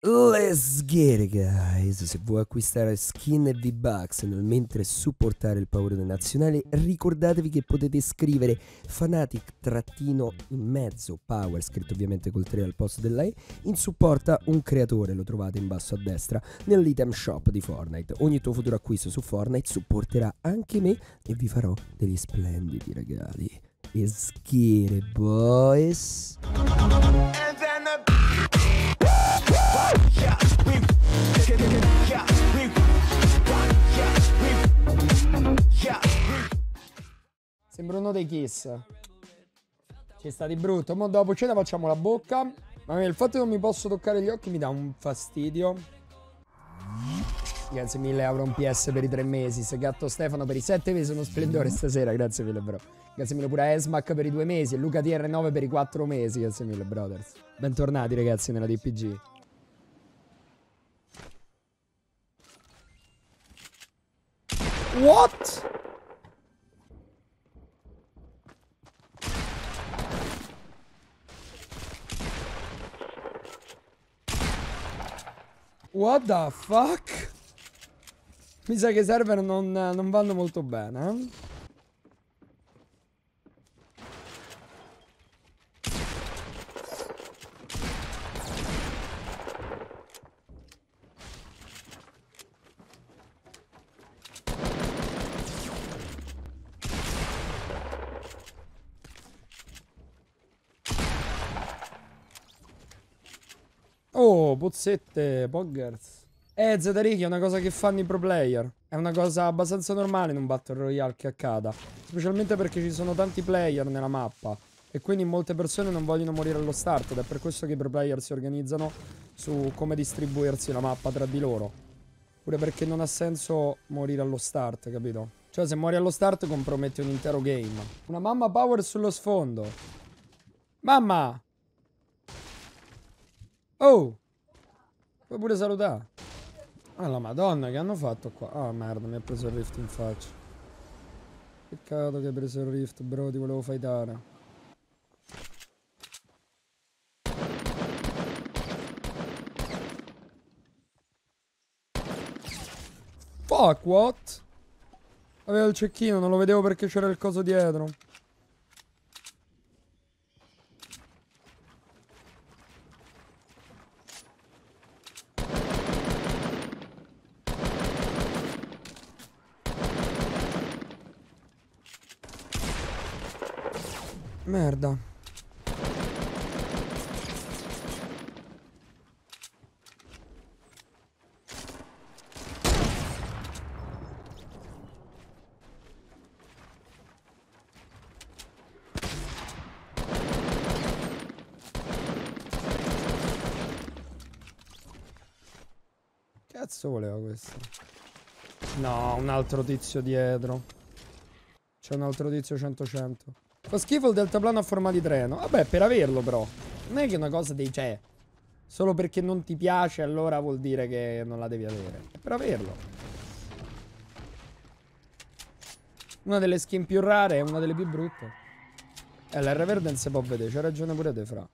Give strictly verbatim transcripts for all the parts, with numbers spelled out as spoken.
Let's get it, guys! Se vuoi acquistare skin e V-Bucks mentre supportare il POW tre R nazionale, ricordatevi che potete scrivere fanatic-in-mezzo-power, scritto ovviamente col tre al posto della E, in supporta un creatore, lo trovate in basso a destra, nell'item shop di Fortnite. Ogni tuo futuro acquisto su Fortnite supporterà anche me e vi farò degli splendidi regali. Let's get it, boys! Sembra uno dei Kiss. Ci sta di brutto. Mo dopo cena facciamo la bocca. Ma il fatto che non mi posso toccare gli occhi mi dà un fastidio. Grazie mille euro un P S per i tre mesi. Se Gatto Stefano per i sette mesi, uno splendore stasera. Grazie mille, bro. Grazie mille pure a Esmac per i due mesi. E Luca T R nove per i quattro mesi. Grazie mille, brothers. Bentornati ragazzi nella T P G. What? What the fuck? Mi sa che i server non, non vanno molto bene. Oh, pozzette, poggers. Eh, Zedariki è una cosa che fanno i pro player. È una cosa abbastanza normale in un Battle Royale che accada. Specialmente perché ci sono tanti player nella mappa. E quindi molte persone non vogliono morire allo start. Ed è per questo che i pro player si organizzano su come distribuirsi la mappa tra di loro. Pure perché non ha senso morire allo start, capito? Cioè, se muori allo start comprometti un intero game. Una mamma power sullo sfondo. Mamma! Oh! Puoi pure salutare. Ah, la madonna, che hanno fatto qua? Ah, oh, merda, mi ha preso il rift in faccia. Peccato che hai preso il rift, bro, ti volevo fightare. Fuck, what? Avevo il cecchino, non lo vedevo perché c'era il coso dietro. Merda. Cazzo voleva questo? No, un altro tizio dietro. C'è un altro tizio cento cento. Fa schifo il deltaplano a forma di treno. Vabbè, per averlo però. Non è che una cosa dei c'è. Solo perché non ti piace, allora vuol dire che non la devi avere. È per averlo. Una delle skin più rare e una delle più brutte. Eh, l'R verde non si può vedere. C'ha ragione pure te, fra.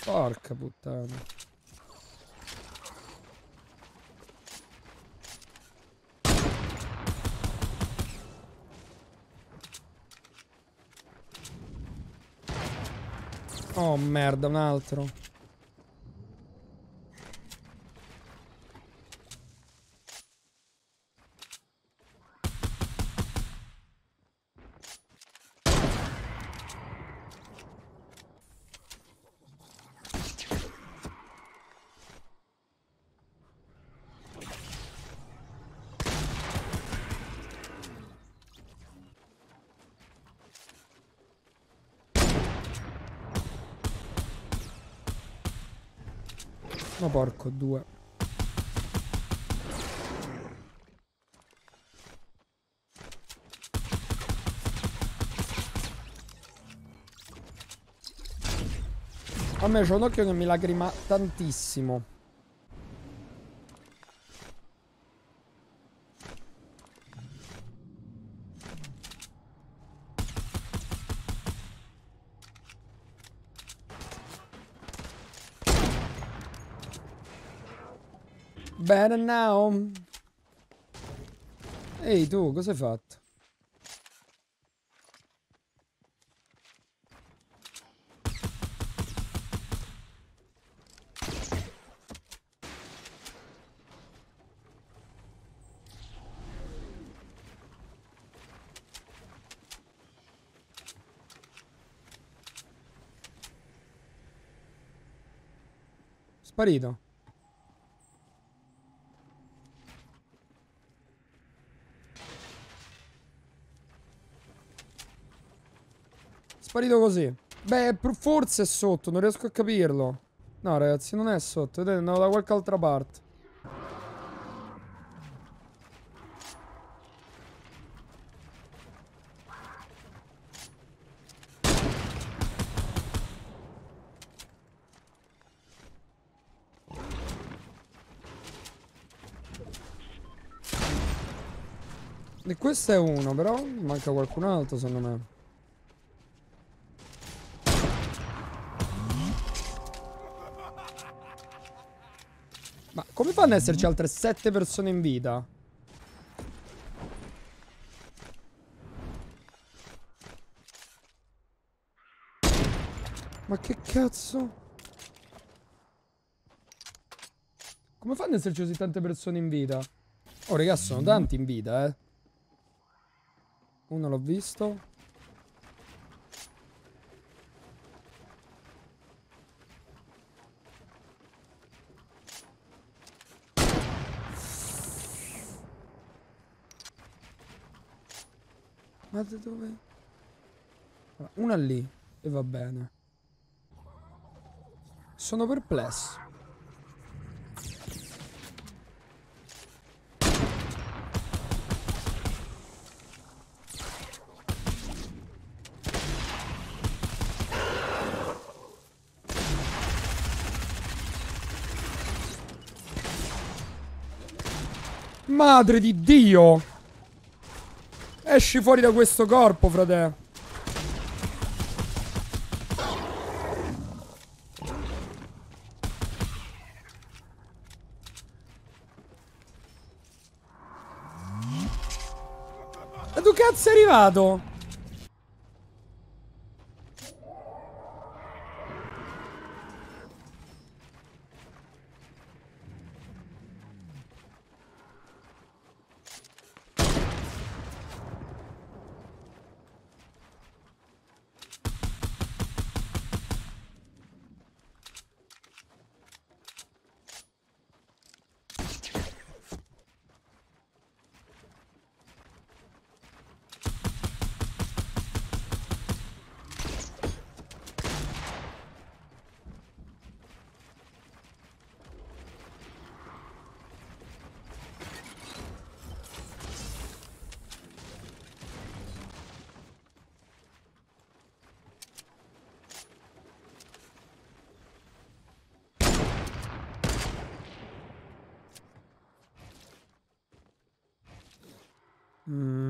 Porca puttana. Oh merda, un altro. Ma no, porco due. A me c'è un occhio che mi lacrima tantissimo. Better now. Ehi tu, cosa hai fatto? Sparito. Sparito così. Beh, forse è sotto, non riesco a capirlo. No, ragazzi, non è sotto, vedete, andava da qualche altra parte. E questo è uno, però manca qualcun altro, secondo me. Ma come fanno ad esserci altre sette persone in vita? Ma che cazzo? Come fanno ad esserci così tante persone in vita? Oh, ragazzi, sono tanti in vita, eh. Uno l'ho visto. Ma da dove? Una lì. E va bene. Sono perplesso. Madre di Dio! Esci fuori da questo corpo, frate! Ma tu cazzo è arrivato? Mm.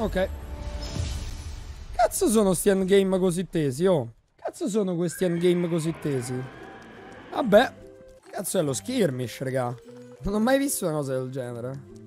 Ok. Cazzo sono sti endgame così tesi, oh. Cazzo sono questi endgame così tesi? Vabbè, cazzo è lo skirmish, raga. Non ho mai visto una cosa del genere.